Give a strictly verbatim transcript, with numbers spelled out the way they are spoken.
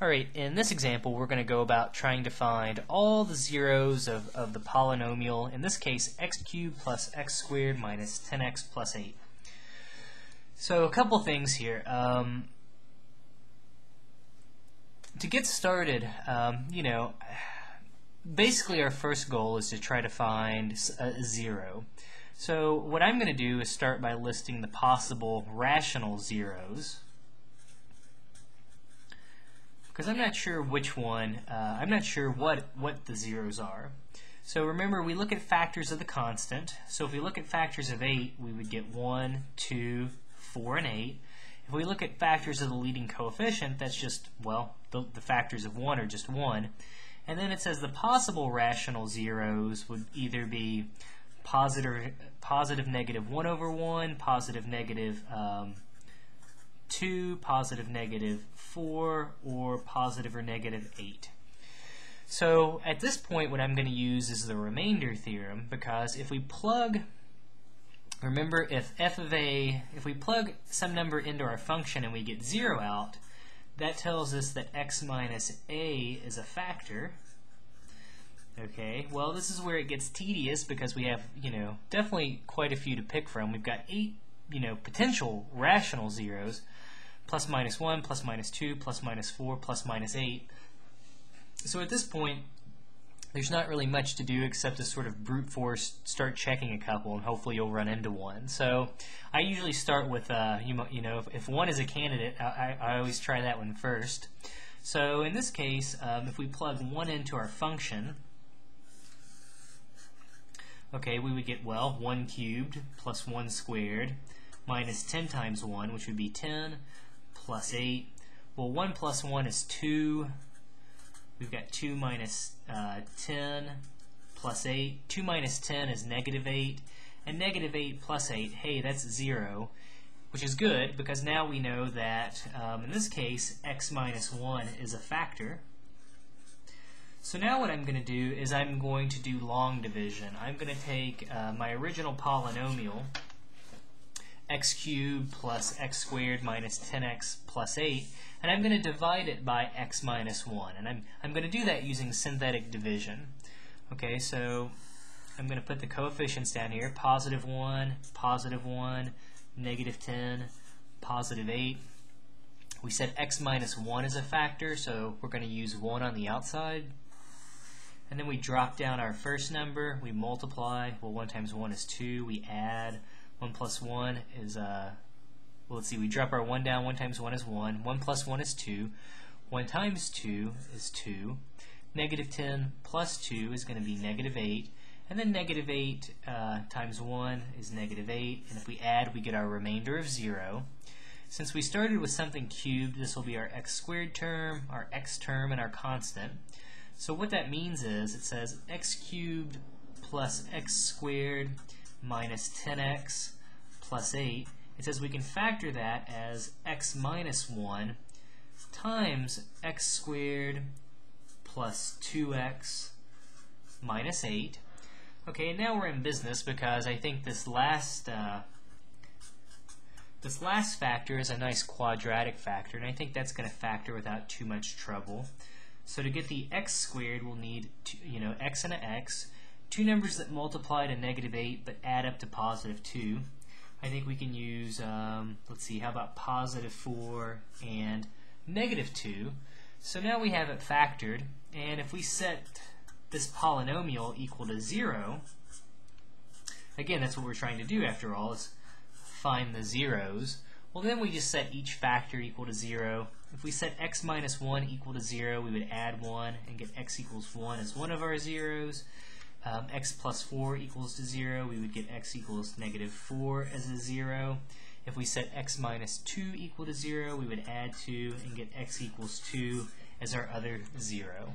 Alright, in this example we're going to go about trying to find all the zeros of, of the polynomial, in this case x cubed plus x squared minus ten x plus eight. So a couple things here. Um, to get started, um, you know, basically our first goal is to try to find a zero. So what I'm going to do is start by listing the possible rational zeros, because I'm not sure which one, uh, I'm not sure what, what the zeros are. So remember, we look at factors of the constant. So if we look at factors of eight, we would get one, two, four, and eight. If we look at factors of the leading coefficient, that's just, well, the, the factors of one are just one. And then it says the possible rational zeros would either be positive, positive negative one over one, positive negative um, two, positive negative four, or positive or negative eight. So at this point what I'm going to use is the remainder theorem, because if we plug, remember, if f of a, if we plug some number into our function and we get zero out, that tells us that x minus a is a factor. Okay, well, this is where it gets tedious, because we have, you know, definitely quite a few to pick from. We've got eight, you know, potential rational zeros, plus minus one, plus minus two, plus minus four, plus minus eight. So at this point there's not really much to do except to sort of brute force start checking a couple, and hopefully you'll run into one. So I usually start with uh, you, you know if, if one is a candidate, I, I always try that one first. So in this case, um, if we plug one into our function, okay, we would get, well, one cubed plus one squared minus ten times one, which would be ten, plus eight. Well, one plus one is two. We've got two minus uh, ten plus eight. two minus ten is negative eight. And negative eight plus eight, hey, that's zero, which is good, because now we know that, um, in this case, x minus one is a factor. So now what I'm going to do is I'm going to do long division. I'm going to take uh, my original polynomial, x cubed plus x squared minus ten x plus eight, and I'm going to divide it by x minus one, and I'm, I'm going to do that using synthetic division. Okay, so I'm going to put the coefficients down here, positive one, positive one, negative ten, positive eight. We said x minus one is a factor, so we're going to use one on the outside. And then we drop down our first number, we multiply, well, one times one is two, we add, one plus one is, uh, well, let's see, we drop our one down, one times one is one, one plus one is two, one times two is two, negative ten plus two is going to be negative eight, and then negative eight uh, times one is negative eight, and if we add, we get our remainder of zero. Since we started with something cubed, this will be our x squared term, our x term, and our constant. So what that means is, it says x cubed plus x squared minus ten x plus eight. It says we can factor that as x minus one times x squared plus two x minus eight. Okay, and now we're in business, because I think this last uh, this last factor is a nice quadratic factor, and I think that's going to factor without too much trouble. So to get the x squared, we'll need two, you know, x and an x, two numbers that multiply to negative eight but add up to positive two. I think we can use, um, let's see, how about positive four and negative two. So now we have it factored, and if we set this polynomial equal to zero, again, that's what we're trying to do after all, is find the zeros. Well, then we just set each factor equal to zero. If we set x minus one equal to zero, we would add one and get x equals one as one of our zeros. Um, x plus four equals to zero, we would get x equals negative four as a zero. If we set x minus two equal to zero, we would add two and get x equals two as our other zero.